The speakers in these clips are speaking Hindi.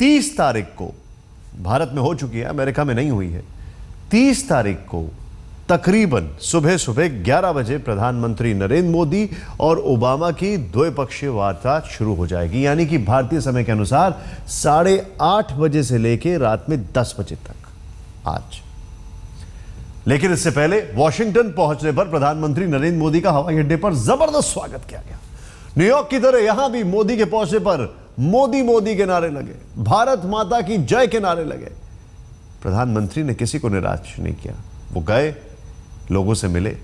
30 तारीख को, भारत में हो चुकी है, अमेरिका में नहीं हुई है, 30 तारीख को तकरीबन सुबह सुबह 11 बजे प्रधानमंत्री नरेंद्र मोदी और ओबामा की द्विपक्षीय वार्ता शुरू हो जाएगी, यानी कि भारतीय समय के अनुसार 8:30 बजे से लेकर रात में 10 बजे तक आज। लेकिन इससे पहले वॉशिंगटन पहुंचने पर प्रधानमंत्री नरेंद्र मोदी का हवाई अड्डे पर जबरदस्त स्वागत किया गया। न्यूयॉर्क की तरह यहां भी मोदी के पहुंचने पर मोदी मोदी के नारे लगे, भारत माता की जय के नारे लगे। प्रधानमंत्री ने किसी को निराश नहीं किया, वो गए, लोगों से मिले,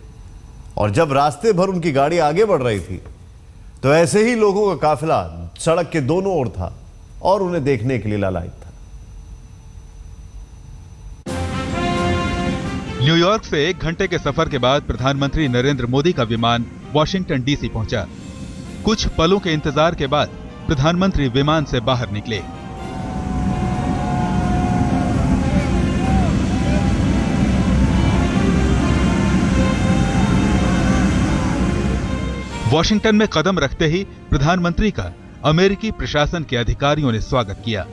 और जब रास्ते भर उनकी गाड़ी आगे बढ़ रही थी तो ऐसे ही लोगों का काफिला सड़क के दोनों ओर था और उन्हें देखने के लिए लालायित था। न्यूयॉर्क से 1 घंटे के सफर के बाद प्रधानमंत्री नरेंद्र मोदी का विमान वॉशिंगटन डीसी पहुंचा। कुछ पलों के इंतजार के बाद प्रधानमंत्री विमान से बाहर निकले। वॉशिंगटन में कदम रखते ही प्रधानमंत्री का अमेरिकी प्रशासन के अधिकारियों ने स्वागत किया।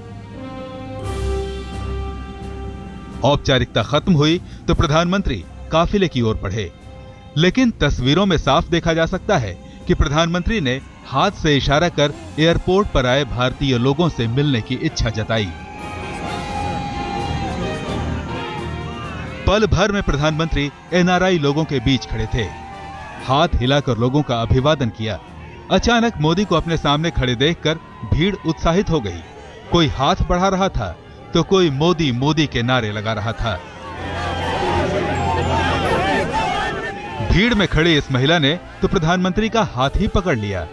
औपचारिकता खत्म हुई तो प्रधानमंत्री काफिले की ओर बढ़े, लेकिन तस्वीरों में साफ देखा जा सकता है कि प्रधानमंत्री ने हाथ से इशारा कर एयरपोर्ट पर आए भारतीय लोगों से मिलने की इच्छा जताई। पल भर में प्रधानमंत्री एनआरआई लोगों के बीच खड़े थे, हाथ हिलाकर लोगों का अभिवादन किया। अचानक मोदी को अपने सामने खड़े देखकर भीड़ उत्साहित हो गई। कोई हाथ बढ़ा रहा था तो कोई मोदी मोदी के नारे लगा रहा था। भीड़ में खड़ी इस महिला ने तो प्रधानमंत्री का हाथ ही पकड़ लिया।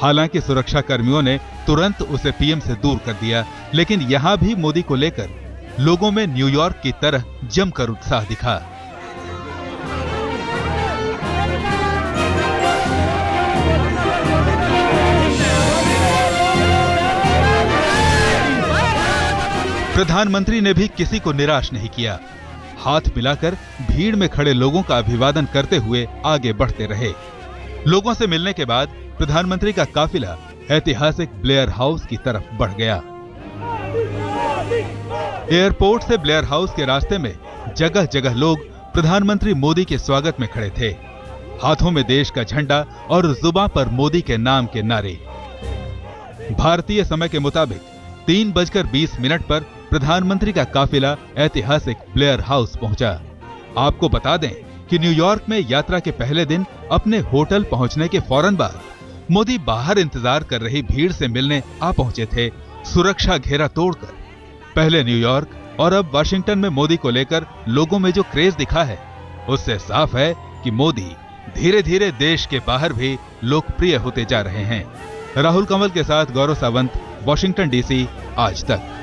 हालांकि सुरक्षा कर्मियों ने तुरंत उसे पीएम से दूर कर दिया, लेकिन यहां भी मोदी को लेकर लोगों में न्यूयॉर्क की तरह जमकर उत्साह दिखा। प्रधानमंत्री ने भी किसी को निराश नहीं किया, हाथ मिलाकर भीड़ में खड़े लोगों का अभिवादन करते हुए आगे बढ़ते रहे। लोगों से मिलने के बाद प्रधानमंत्री का काफिला ऐतिहासिक ब्लेयर हाउस की तरफ बढ़ गया। एयरपोर्ट से ब्लेयर हाउस के रास्ते में जगह जगह लोग प्रधानमंत्री मोदी के स्वागत में खड़े थे, हाथों में देश का झंडा और जुबां पर मोदी के नाम के नारे। भारतीय समय के मुताबिक 3:20 पर प्रधानमंत्री का काफिला ऐतिहासिक ब्लेयर हाउस पहुंचा। आपको बता दें कि न्यूयॉर्क में यात्रा के पहले दिन अपने होटल पहुंचने के फौरन बाद मोदी बाहर इंतजार कर रही भीड़ से मिलने आ पहुंचे थे, सुरक्षा घेरा तोड़कर। पहले न्यूयॉर्क और अब वॉशिंगटन में मोदी को लेकर लोगों में जो क्रेज दिखा है, उससे साफ है कि मोदी धीरे धीरे देश के बाहर भी लोकप्रिय होते जा रहे हैं। राहुल कंवल के साथ गौरव सावंत, वॉशिंगटन डीसी, आज तक।